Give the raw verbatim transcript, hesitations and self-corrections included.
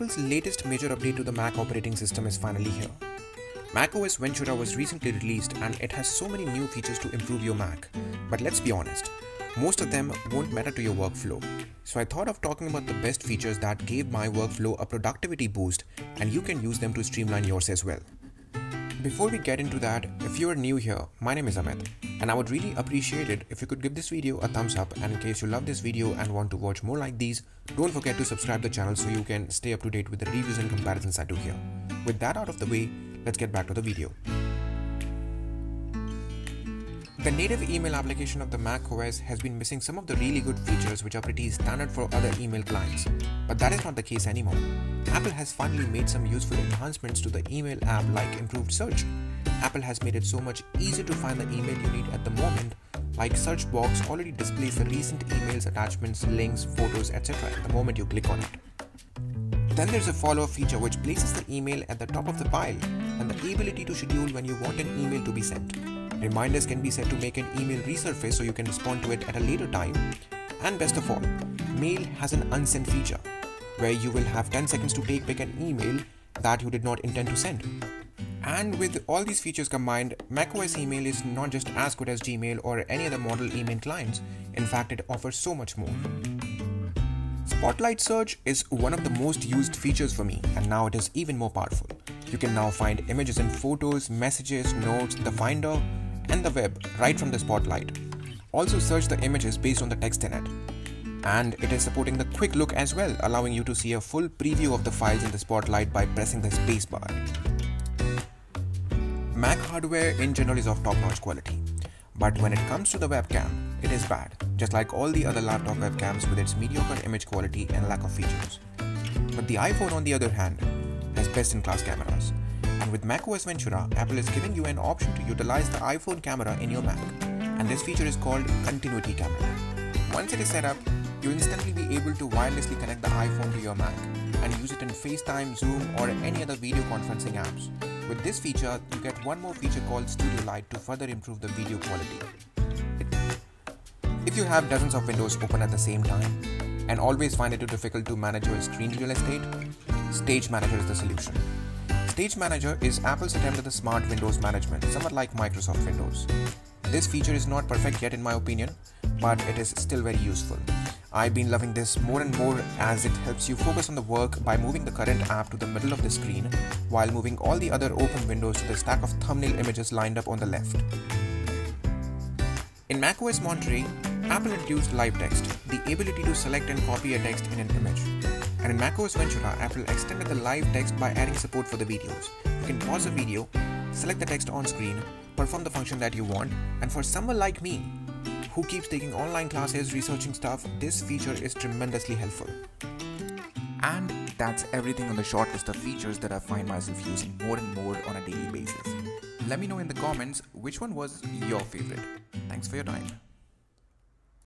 Apple's latest major update to the Mac operating system is finally here. macOS Ventura was recently released and it has so many new features to improve your Mac. But let's be honest, most of them won't matter to your workflow. So I thought of talking about the best features that gave my workflow a productivity boost, and you can use them to streamline yours as well. Before we get into that, if you are new here, my name is Amit, and I would really appreciate it if you could give this video a thumbs up, and in case you love this video and want to watch more like these, don't forget to subscribe to the channel so you can stay up to date with the reviews and comparisons I do here. With that out of the way, let's get back to the video. The native email application of the macOS has been missing some of the really good features which are pretty standard for other email clients, but that is not the case anymore. Apple has finally made some useful enhancements to the email app, like improved search. Apple has made it so much easier to find the email you need at the moment, like search box already displays the recent emails, attachments, links, photos, et cetera the moment you click on it. Then there's a follow-up feature which places the email at the top of the pile, and the ability to schedule when you want an email to be sent. Reminders can be set to make an email resurface so you can respond to it at a later time. And best of all, Mail has an unsent feature, where you will have ten seconds to take back an email that you did not intend to send. And with all these features combined, macOS email is not just as good as Gmail or any other model email clients. In fact, it offers so much more. Spotlight search is one of the most used features for me, and now it is even more powerful. You can now find images and photos, messages, notes, the Finder, and the web right from the Spotlight. Also search the images based on the text in it. And it is supporting the quick look as well, allowing you to see a full preview of the files in the Spotlight by pressing the spacebar. Mac hardware in general is of top-notch quality, but when it comes to the webcam, it is bad, just like all the other laptop webcams with its mediocre image quality and lack of features. But the iPhone, on the other hand, has best-in-class cameras. And with macOS Ventura, Apple is giving you an option to utilize the iPhone camera in your Mac, and this feature is called Continuity Camera. Once it is set up, you'll instantly be able to wirelessly connect the iPhone to your Mac and use it in FaceTime, Zoom, or any other video conferencing apps. With this feature, you get one more feature called Studio Light to further improve the video quality. If you have dozens of windows open at the same time and always find it too difficult to manage your screen real estate, Stage Manager is the solution. Stage Manager is Apple's attempt at the smart Windows management, somewhat like Microsoft Windows. This feature is not perfect yet in my opinion, but it is still very useful. I've been loving this more and more as it helps you focus on the work by moving the current app to the middle of the screen while moving all the other open windows to the stack of thumbnail images lined up on the left. In macOS Monterey, Apple introduced Live Text, the ability to select and copy a text in an image. And in macOS Ventura, Apple extended the live text by adding support for the videos. You can pause a video, select the text on screen, perform the function that you want, and for someone like me, who keeps taking online classes, researching stuff, this feature is tremendously helpful. And that's everything on the short list of features that I find myself using more and more on a daily basis. Let me know in the comments which one was your favorite. Thanks for your time.